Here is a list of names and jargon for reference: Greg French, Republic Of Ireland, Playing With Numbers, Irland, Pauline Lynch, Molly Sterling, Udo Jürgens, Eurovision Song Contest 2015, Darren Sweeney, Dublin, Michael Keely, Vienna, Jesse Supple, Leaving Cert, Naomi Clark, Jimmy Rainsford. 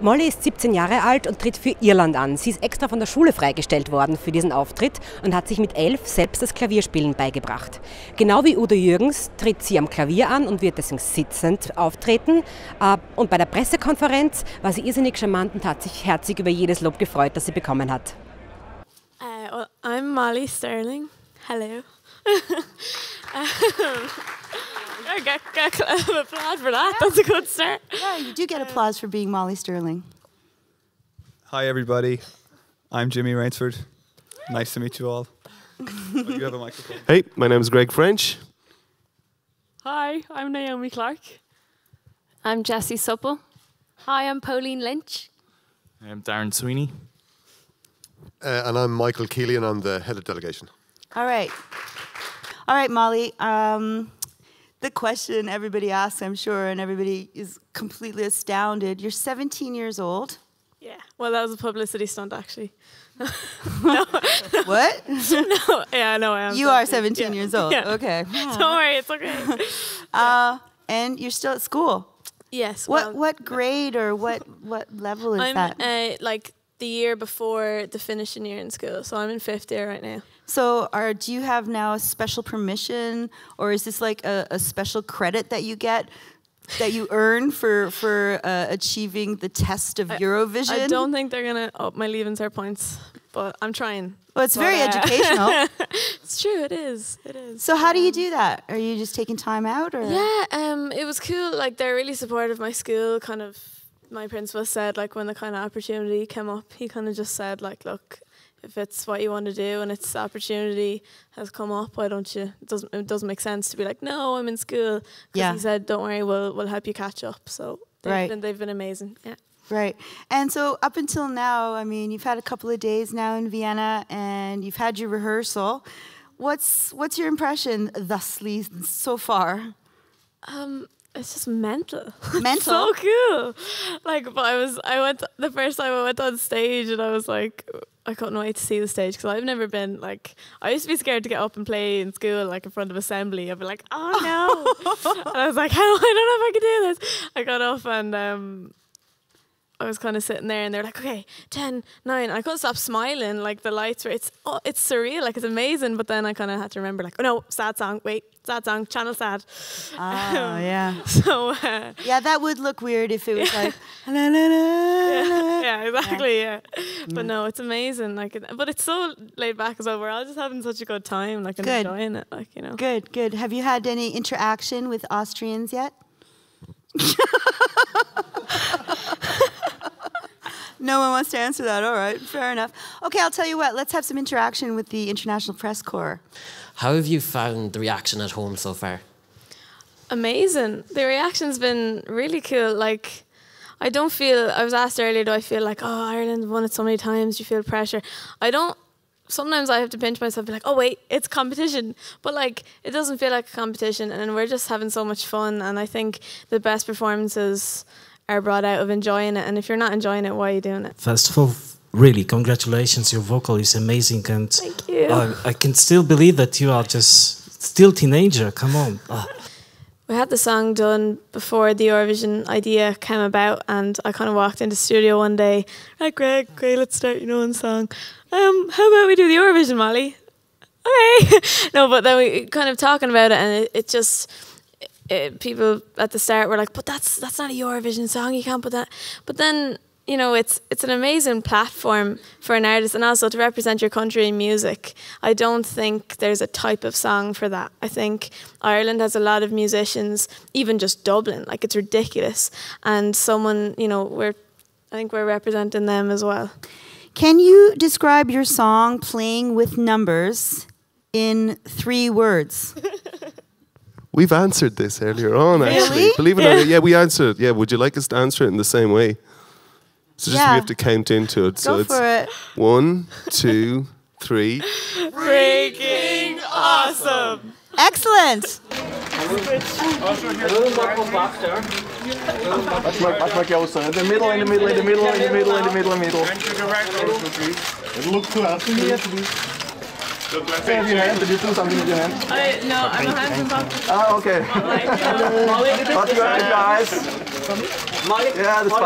Molly ist 17 Jahre alt und tritt für Irland an. Sie ist extra von der Schule freigestellt worden für diesen Auftritt und hat sich mit 11 selbst das Klavierspielen beigebracht. Genau wie Udo Jürgens tritt sie am Klavier an und wird deswegen sitzend auftreten. Und bei der Pressekonferenz war sie irrsinnig charmant und hat sich herzlich über jedes Lob gefreut, das sie bekommen hat. Well, I'm Molly Sterling. Hello. I got applause for that. That's a good start. Yeah, you do get applause for being Molly Sterling. Hi, everybody. I'm Jimmy Rainsford. Nice to meet you all. Oh, you have a microphone. Hey, my name is Greg French. Hi, I'm Naomi Clark. I'm Jesse Supple. Hi, I'm Pauline Lynch. I'm Darren Sweeney. And I'm Michael Keely, and I'm the head of delegation. All right, Molly. The question everybody asks, I'm sure, and everybody is completely astounded. You're 17 years old. Yeah. Well, that was a publicity stunt, actually. What? No. Yeah, no, I am. You 17. Are 17 years old. Yeah. Okay. Yeah. Don't worry, it's okay. And you're still at school. Yes. Well, what grade or what level is that? Like the year before the finishing year in school, so I'm in 5th year right now. So do you have now special permission, or is this like a special credit that you get, that you earn for achieving the test of Eurovision? I don't think they're going to up my Leaving Cert points, but I'm trying. Well, it's very educational. It's true, it is. It is. So how do you do that? Are you just taking time out? Or? Yeah, it was cool. Like, they're really supportive. My school kind of, my principal said, like, when the kind of opportunity came up, he kind of just said, like, look, if it's what you want to do and it's opportunity has come up, why don't you? It doesn't make sense to be like, no, I'm in school. Yeah. He said, don't worry, we'll help you catch up. So they've been amazing. Yeah. Right. And so up until now, I mean, you've had a couple of days now in Vienna and you've had your rehearsal. What's your impression thusly so far? It's just mental. Mental? So cool. Like, but the first time I went on stage and I was like, I couldn't wait to see the stage because I've never been, like, I used to be scared to get up and play in school, like, in front of assembly. I'd be like, oh no. And I was like, I don't know if I can do this. I got up and I was kind of sitting there and they're like, okay, 10, 9. I couldn't stop smiling. Like, the lights were, it's surreal. Like, it's amazing. But then I kind of had to remember, like, oh no, sad song. Wait, sad song. Channel sad. Oh, yeah. So. Yeah, that would look weird if it was like. La, la, la, yeah, yeah, exactly. Yeah. Yeah. But no, it's amazing. Like, but it's so laid back as well. We're all just having such a good time. Like, and enjoying it. Like, you know. Good, good. Have you had any interaction with Austrians yet? No one wants to answer that. All right, fair enough. Okay, I'll tell you what, let's have some interaction with the International Press Corps. How have you found the reaction at home so far? Amazing. The reaction's been really cool. Like, I was asked earlier, do I feel like, oh, Ireland won it so many times, do you feel pressure? I don't. Sometimes I have to pinch myself and be like, oh wait, it's competition. But like, it doesn't feel like a competition and we're just having so much fun. And I think the best performances are brought out of enjoying it. And if you're not enjoying it, why are you doing it? First of all, really, congratulations. Your vocal is amazing. And thank you. I can still believe that you are just still teenager. Come on. We had the song done before the Eurovision idea came about, and I kind of walked into the studio one day, right, Greg, okay, let's start your own song. How about we do the Eurovision, Molly? Okay. No, but then we kind of talking about it, and it just, people at the start were like, but that's not a Eurovision song, you can't put that. But then, you know, it's an amazing platform for an artist and also to represent your country in music. I don't think there's a type of song for that. I think Ireland has a lot of musicians, even just Dublin, like it's ridiculous. And someone, you know, I think we're representing them as well. Can you describe your song, Playing With Numbers, in 3 words? We've answered this earlier on, actually. Really? Believe it or not, yeah, we answered it. Yeah, would you like us to answer it in the same way? So just we have to count into it. So it's 1, 2, 3. Freaking awesome! Excellent! That's my girl, son. In the middle. It looks too awesome. Did you do something with your hand? No, I'm a handsome doctor. Oh, okay. Molly, guys. Yeah, that's fine.